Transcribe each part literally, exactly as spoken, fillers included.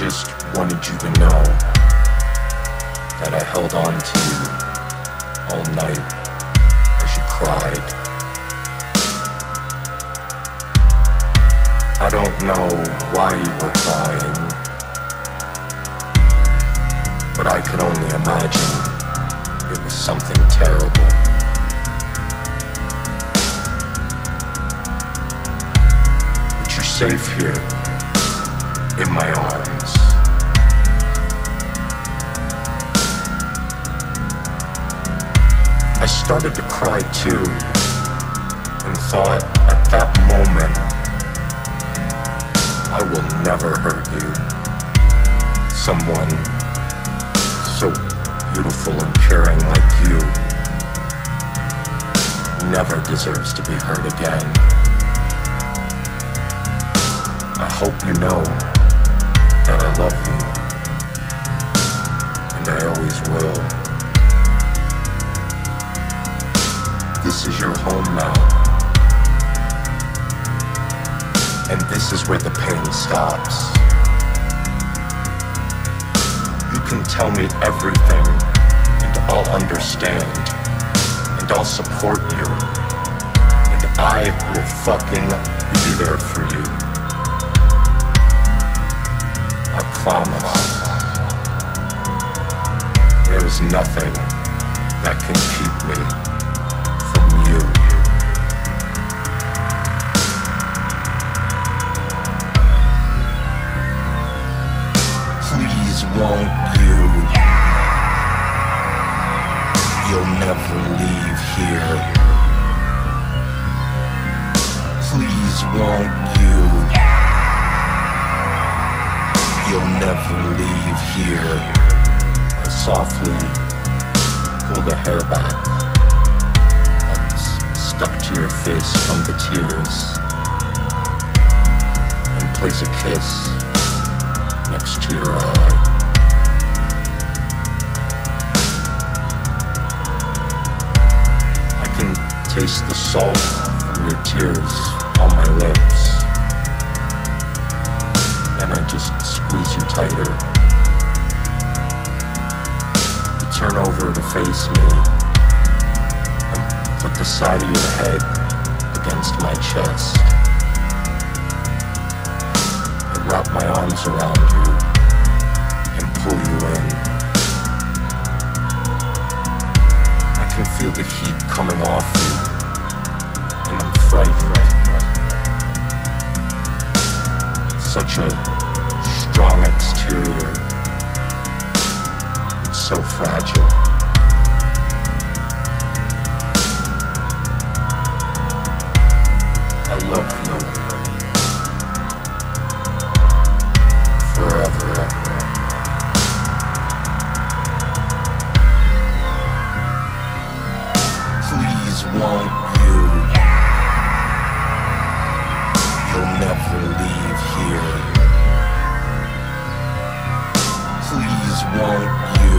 just wanted you to know that I held on to you all night as you cried. I don't know why you were crying, but I could only imagine it was something terrible. But you're safe here in my arms. I started to cry too, and thought at that moment, I will never hurt you, someone so beautiful and caring like you never deserves to be hurt again. I hope you know that I love you, and I always will. This is your home now, and this is where the pain stops. You can tell me everything, and I'll understand, and I'll support you, and I will fucking be there for you. I promise, there is nothing that can keep me from you. Please won't you? You'll never leave here. Please won't you? You'll never leave here. I softly pull the hair back that's stuck to your face from the tears, and place a kiss next to your eye. I can taste the salt from your tears on my lips, and I just squeeze you tighter. You turn over to face me, and put the side of your head against my chest. I wrap my arms around you and pull you in. I can feel the heat coming off you, and I'm frightened. Such a strong exterior, it's so fragile. I love you forever. Please won't you? You'll never leave here. Won't you?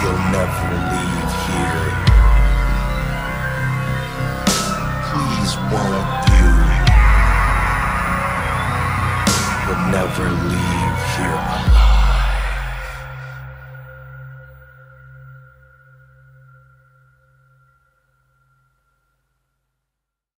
You'll never leave here. Please won't you? You'll never leave here. Please won't you? You'll never leave here.